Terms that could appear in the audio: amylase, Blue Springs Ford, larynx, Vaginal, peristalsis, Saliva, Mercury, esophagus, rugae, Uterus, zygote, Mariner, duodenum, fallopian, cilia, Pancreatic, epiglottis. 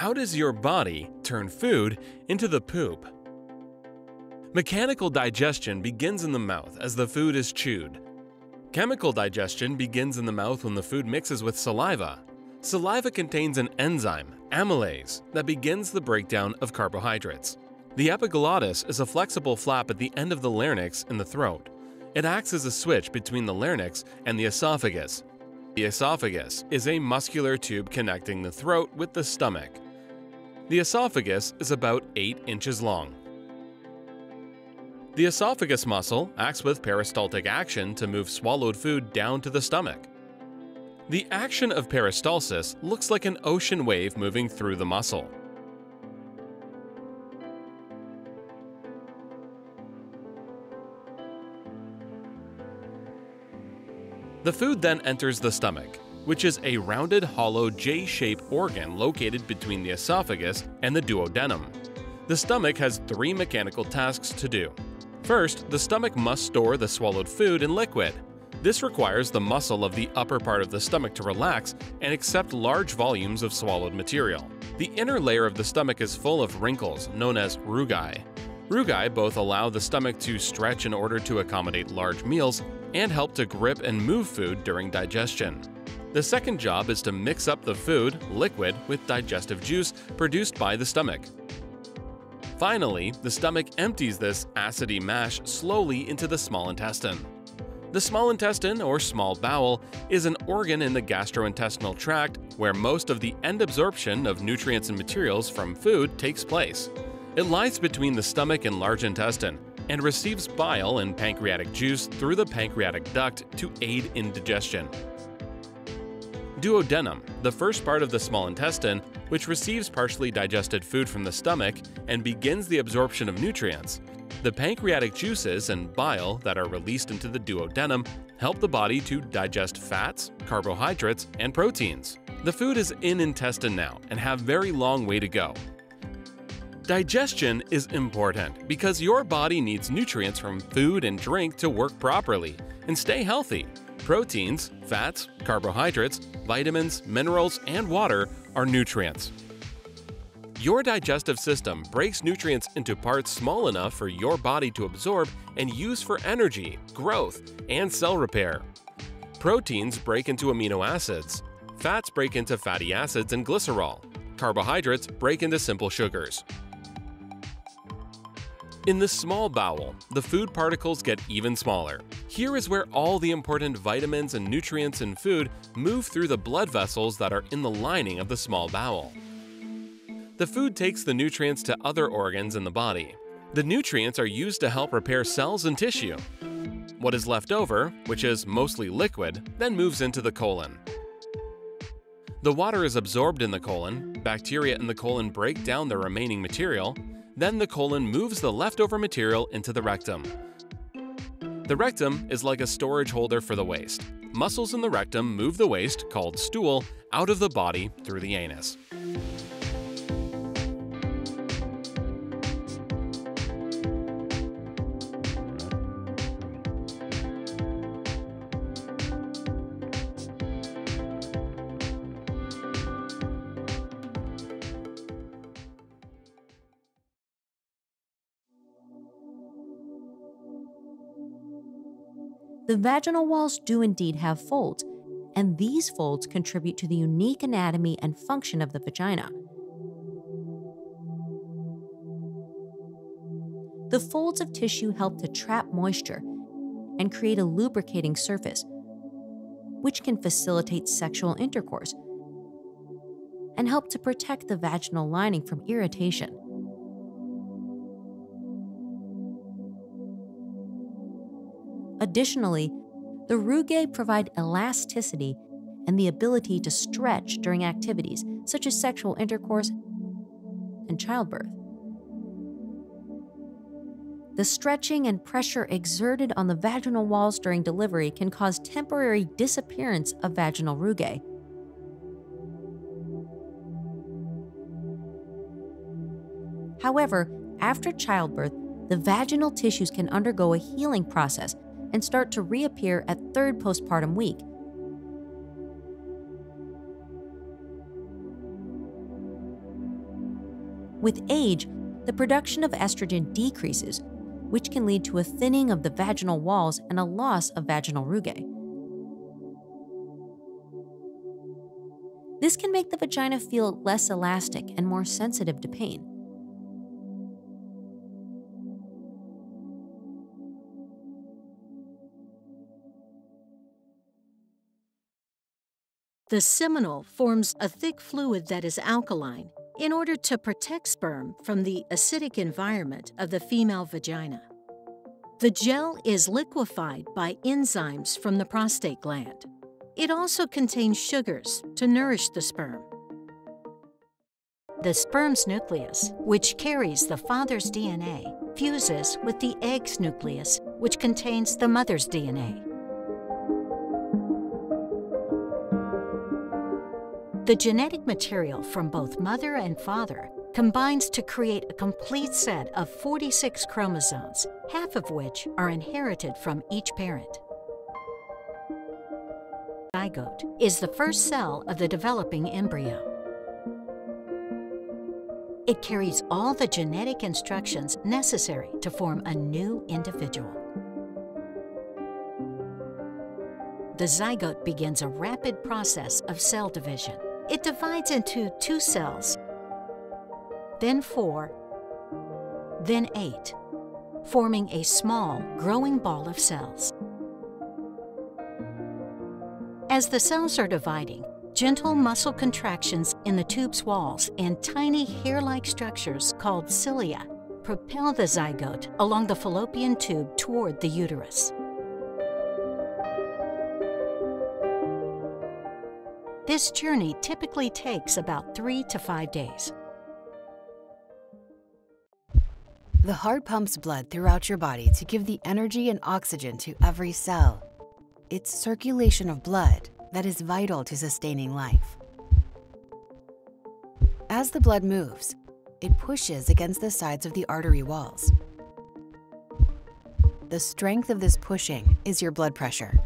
How does your body turn food into the poop? Mechanical digestion begins in the mouth as the food is chewed. Chemical digestion begins in the mouth when the food mixes with saliva. Saliva contains an enzyme, amylase, that begins the breakdown of carbohydrates. The epiglottis is a flexible flap at the end of the larynx in the throat. It acts as a switch between the larynx and the esophagus. The esophagus is a muscular tube connecting the throat with the stomach. The esophagus is about 8 inches long. The esophagus muscle acts with peristaltic action to move swallowed food down to the stomach. The action of peristalsis looks like an ocean wave moving through the muscle. The food then enters the stomach, which is a rounded, hollow, J-shaped organ located between the esophagus and the duodenum. The stomach has 3 mechanical tasks to do. First, the stomach must store the swallowed food in liquid. This requires the muscle of the upper part of the stomach to relax and accept large volumes of swallowed material. The inner layer of the stomach is full of wrinkles, known as rugae. Rugae both allow the stomach to stretch in order to accommodate large meals and help to grip and move food during digestion. The second job is to mix up the food, liquid, with digestive juice produced by the stomach. Finally, the stomach empties this acidy mash slowly into the small intestine. The small intestine, or small bowel, is an organ in the gastrointestinal tract where most of the end absorption of nutrients and materials from food takes place. It lies between the stomach and large intestine and receives bile and pancreatic juice through the pancreatic duct to aid in digestion. Duodenum, the first part of the small intestine, which receives partially digested food from the stomach and begins the absorption of nutrients. The pancreatic juices and bile that are released into the duodenum help the body to digest fats, carbohydrates, and proteins. The food is in intestine now and have very long way to go. Digestion is important because your body needs nutrients from food and drink to work properly and stay healthy. Proteins, fats, carbohydrates, vitamins, minerals, and water are nutrients. Your digestive system breaks nutrients into parts small enough for your body to absorb and use for energy, growth, and cell repair. Proteins break into amino acids. Fats break into fatty acids and glycerol. Carbohydrates break into simple sugars. In the small bowel, the food particles get even smaller. Here is where all the important vitamins and nutrients in food move through the blood vessels that are in the lining of the small bowel. The food takes the nutrients to other organs in the body. The nutrients are used to help repair cells and tissue. What is left over, which is mostly liquid, then moves into the colon. The water is absorbed in the colon, bacteria in the colon break down the remaining material, then the colon moves the leftover material into the rectum. The rectum is like a storage holder for the waste. Muscles in the rectum move the waste, called stool, out of the body through the anus. The vaginal walls do indeed have folds, and these folds contribute to the unique anatomy and function of the vagina. The folds of tissue help to trap moisture and create a lubricating surface, which can facilitate sexual intercourse and help to protect the vaginal lining from irritation. Additionally, the rugae provide elasticity and the ability to stretch during activities such as sexual intercourse and childbirth. The stretching and pressure exerted on the vaginal walls during delivery can cause temporary disappearance of vaginal rugae. However, after childbirth, the vaginal tissues can undergo a healing process and start to reappear at 3rd postpartum week. With age, the production of estrogen decreases, which can lead to a thinning of the vaginal walls and a loss of vaginal rugae. This can make the vagina feel less elastic and more sensitive to pain. The seminal forms a thick fluid that is alkaline in order to protect sperm from the acidic environment of the female vagina. The gel is liquefied by enzymes from the prostate gland. It also contains sugars to nourish the sperm. The sperm's nucleus, which carries the father's DNA, fuses with the egg's nucleus, which contains the mother's DNA. The genetic material from both mother and father combines to create a complete set of 46 chromosomes, half of which are inherited from each parent. Zygote is the first cell of the developing embryo. It carries all the genetic instructions necessary to form a new individual. The zygote begins a rapid process of cell division. It divides into 2 cells, then 4, then 8, forming a small, growing ball of cells. As the cells are dividing, gentle muscle contractions in the tube's walls and tiny hair-like structures called cilia propel the zygote along the fallopian tube toward the uterus. This journey typically takes about 3 to 5 days. The heart pumps blood throughout your body to give the energy and oxygen to every cell. It's circulation of blood that is vital to sustaining life. As the blood moves, it pushes against the sides of the artery walls. The strength of this pushing is your blood pressure.